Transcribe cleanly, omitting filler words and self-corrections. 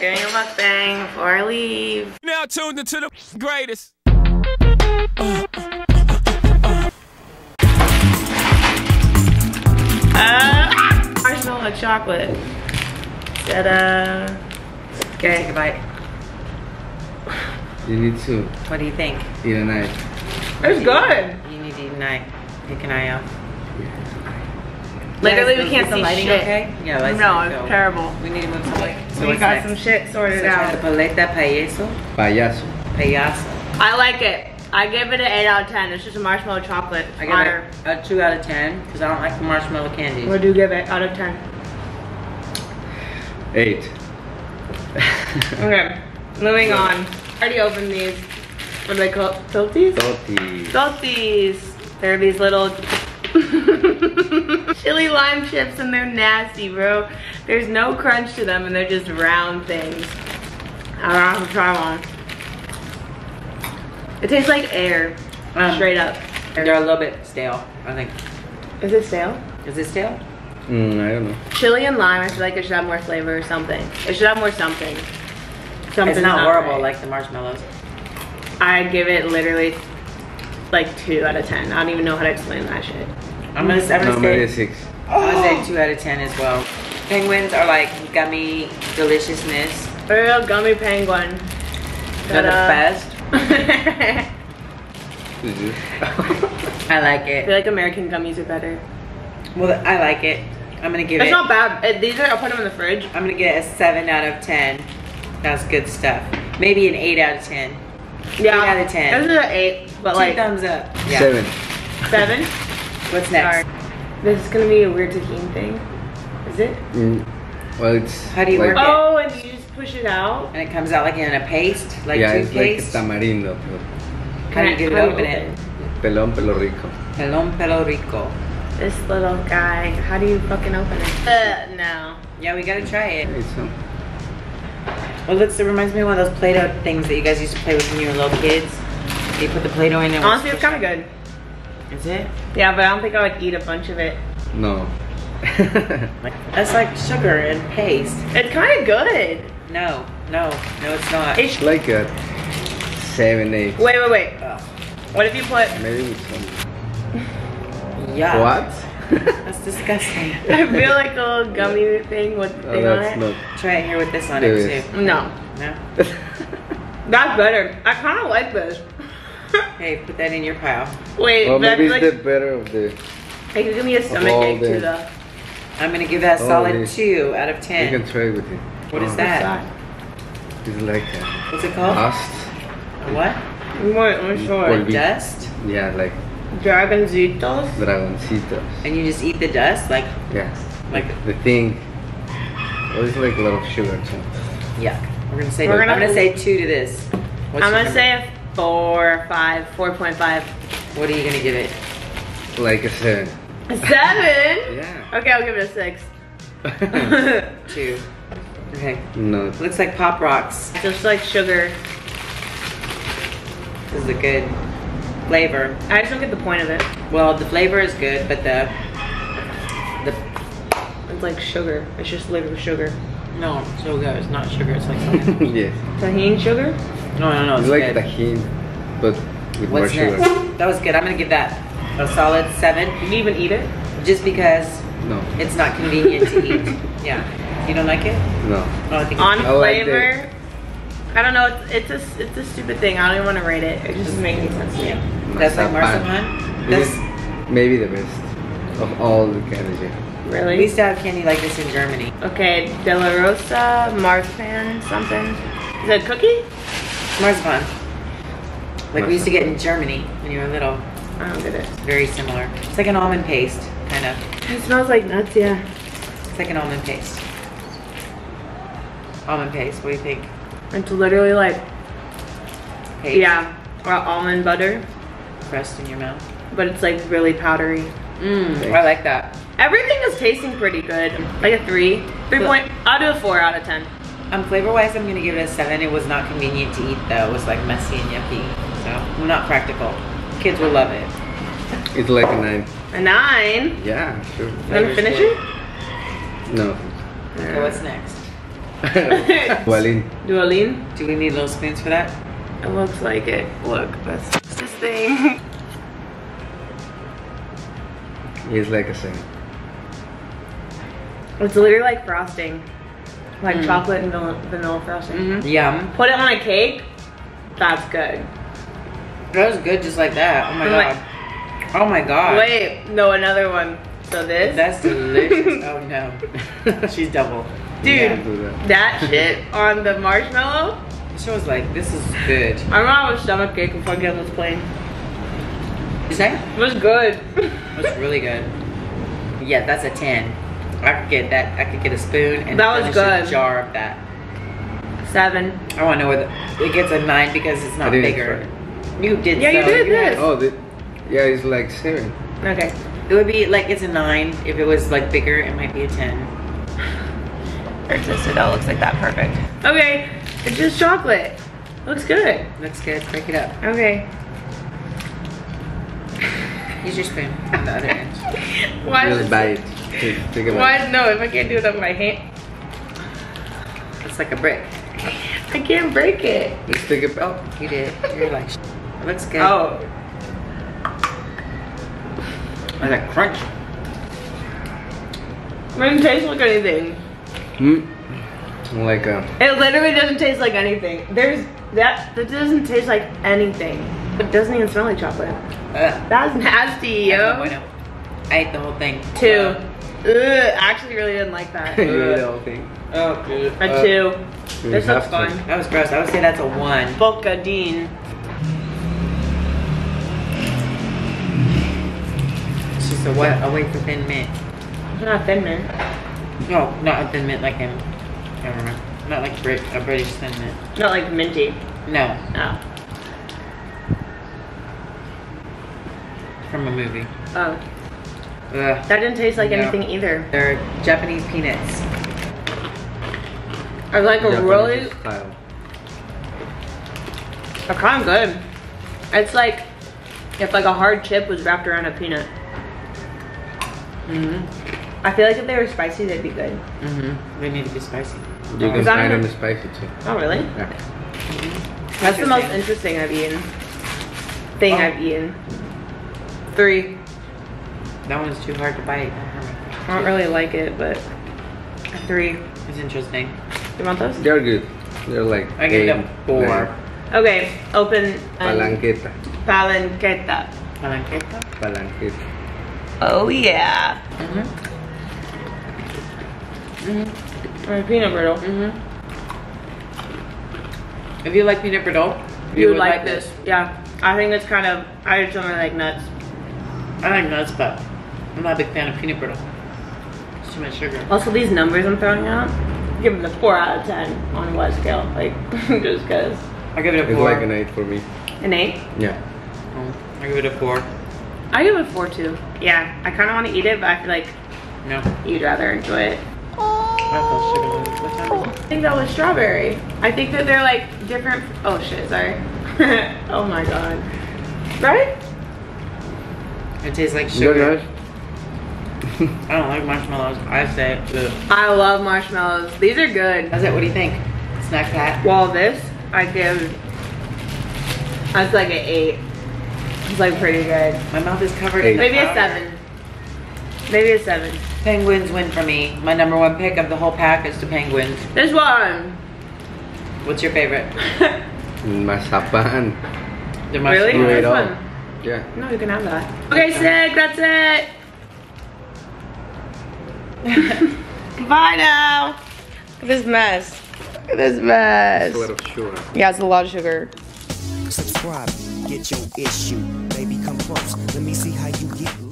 doing a mukbang before I leave. Now tuned into the greatest. Marshmallow chocolate. Can I take a bite? You need two. What do you think? Eat a knife. It's good. You need to eat a knife. Take an eye out. Literally, we can't see lighting, shit. Okay? Yeah, no, it's terrible. We need to move to light. So we got next? Some shit sorted out. The paleta payaso. Payaso. Payaso. I like it. I give it an 8 out of 10. It's just a marshmallow chocolate. I give it a 2 out of 10 because I don't like the marshmallow candies. What do you give it out of 10? 8. Okay, moving on. I already opened these. What do they call it? Totis? Totis. Totis. They're these little chili lime chips and they're nasty, bro. There's no crunch to them and they're just round things. I don't know, try one. It tastes like air, straight up. They're a little bit stale, I think. Is it stale? Is it stale? I don't know. Chili and lime, I feel like it should have more flavor or something. It should have more something. Something's it's not horrible right. Like the marshmallows. I give it literally like 2 out of 10. I don't even know how to explain that shit. I'm gonna say 2 out of 10 as well. Penguins are like gummy deliciousness. Real gummy penguin. They're the best. I like it. I feel like American gummies are better. Well, I like it. I'm gonna give it. It's not bad. These are. I'll put them in the fridge. I'm gonna get a 7 out of 10. That's good stuff. Maybe an 8 out of 10. Yeah. 8 out of 10. Those are 8, but like. 2 thumbs up. Yeah. 7. 7. What's next? Sorry. This is gonna be a weird tahini thing. Is it? Well, it's. How do you work it? Oh, and you just push it out, and it comes out like in a paste, like toothpaste. Yeah, it's like a tamarindo. How do you get it? Open it. Pelón Pelo Rico. Pelón Pelo Rico. This little guy. How do you fucking open it? No. Yeah, we gotta try it. Well, it reminds me of one of those Play-Doh things that you guys used to play with when you were little kids. You put the Play-Doh in there. Honestly, it's kind of good. Is it? Yeah, but I don't think I would eat a bunch of it. No. That's like sugar and paste. It's kind of good. No, no, no, it's not. It's like a 7, 8. Wait. Oh. What if you put? Maybe some. Yeah. What? That's disgusting. I feel like a little gummy thing with thing on it. Not... Try it here with this on it too. No. No? That's better. I kind of like this. Hey, put that in your pile. Wait, well, maybe it's like... the better of the... Hey, you give me a stomach ache too though. I'm going to give that a solid 2 out of 10. You can try with it. What is that? It's like a... What's it called? Dust. What? I'm sure. Dust? Yeah, like... Dragonzitos. And you just eat the dust? Like, yeah. Like the thing. Well, it's like a lot of sugar too. Yeah. I'm gonna say 2 to this. I'm gonna say a 4.5. What are you gonna give it? Like a 7. A 7? Yeah. Okay, I'll give it a 6. 2. Okay. No. It looks like Pop Rocks. Just like sugar. This is a good flavor. I just don't get the point of it. Well, the flavor is good, but the it's like sugar. It's just literally sugar. No, it's so good. It's not sugar. It's like something. Yes. Tahini sugar? No. It's like tahini, but with more sugar. That was good. I'm gonna give that a solid 7. Did you even eat it? Just because? No. It's not convenient to eat. Yeah. You don't like it? No. On flavor. I don't know. It's a stupid thing. I don't even want to rate it. It just doesn't make any sense to me. That's like marzipan. That's maybe the best of all the candies. Really? We used to have candy like this in Germany. Okay, De La Rosa, marzipan, something. Is that a cookie? Marzipan. Like we used to get in Germany when you were little. I don't get it. It's very similar. It's like an almond paste, kind of. It smells like nuts, yeah. It's like an almond paste. Almond paste, what do you think? It's literally like paste. Yeah. Or almond butter. Pressed in your mouth. But it's like really powdery. I like that. Everything is tasting pretty good. Like a 3. I'll do a 4 out of 10. Flavor wise, I'm gonna give it a 7. It was not convenient to eat though. It was like messy and yucky. So not practical. Kids will love it. It's like a 9. A 9? Yeah, sure. You gonna finish it? No. Okay, what's next? Duolín. Duolín. Do we need little spoons for that? It looks like it. Look, that's this thing. He's like a saint. It's literally like frosting. Like chocolate and vanilla frosting. Yum. Put it on a cake. That's good. That was good just like that. Oh my god. Oh my god. Wait, no, another one. So this? That's delicious. Oh no. She's double. Dude, yeah, that shit on the marshmallow. She was like, this is good. I remember I was stomachache before getting on this plane. You say? It was good. It was really good. Yeah, that's a 10. I could get that. I could get a spoon and that was good. A jar of that. 7. I want to know whether it gets a 9 because it's not bigger. You did. Yeah, so. You did you this. Had, oh, the, yeah, it's like 7. Okay. It would be like it's a 9 if it was like bigger. It might be a 10. Just so that looks like that perfect. Okay, it's just chocolate. Looks good. Looks good. Break it up. Okay. Use your spoon on the other end. Why? Really bite. Take a bite. Why? No, if I can't do it on my hand. It's like a brick. I can't break it. Let's take it. Oh, you did. You're like, it looks good. Oh. Like a crunch. It doesn't taste like anything. Mm. Like a. It literally doesn't taste like anything. There's that. That doesn't taste like anything. It doesn't even smell like chocolate. That's nasty, yo. I ate the whole thing. 2. I actually really didn't like that. You ate the whole thing. Oh, good. A 2. This looks fun. That was gross. I would say that's a 1. Bocadine. It's just a what? A wait for thin mint. It's not thin mint. No, not a thin mint like him. I don't remember. Not like a British thin mint. Not like minty. No. No. From a movie. Oh. Ugh. That didn't taste like anything either. They're Japanese peanuts. I like a really. They're kind of good. It's like if like a hard chip was wrapped around a peanut. Mm-hmm. I feel like if they were spicy, they'd be good. Mm-hmm. They need to be spicy. You can find them spicy too. Oh, really? Yeah. Mm-hmm. That's the most interesting I've eaten. I've eaten. 3. That one's too hard to bite. I don't really like it, but 3 is interesting. You want those? They're good. They're like. I gave them 4. Okay, open. Palanqueta. Palanqueta. Palanqueta. Palanqueta. Oh yeah. Mm-hmm. Mm-hmm. Or peanut brittle. Mm-hmm. If you like peanut brittle, you would like this. Yeah, I think it's kind of. I just don't really like nuts. I like nuts, but I'm not a big fan of peanut brittle. It's too much sugar. Also, these numbers I'm throwing out, I'm giving it a 4 out of 10 on what scale? Like, just cause. I give it a 4. It's like an 8 for me. An 8? Yeah. I give it a 4. I give it a 4 too. Yeah, I kind of want to eat it, but I feel like no, you'd rather enjoy it. I think that was strawberry. I think that they're like different. Oh shit, sorry. Oh my god. Right? It tastes like sugar. Good, I don't like marshmallows. I say it. I love marshmallows. These are good. That's it. What do you think? Snack pack. Well, this I give. That's like an 8. It's like pretty good. My mouth is covered in maybe powder. A 7. Maybe a 7. Penguins win for me. My number 1 pick of the whole pack is the penguins. This one. What's your favorite? Masapan. Really? This one? Yeah. No, you can have that. Okay, sick. That's it. Bye now. Look at this mess. Look at this mess. It's a lot of sugar. Yeah, it's a lot of sugar. Subscribe. Get your issue. Baby, come close. Let me see how you get.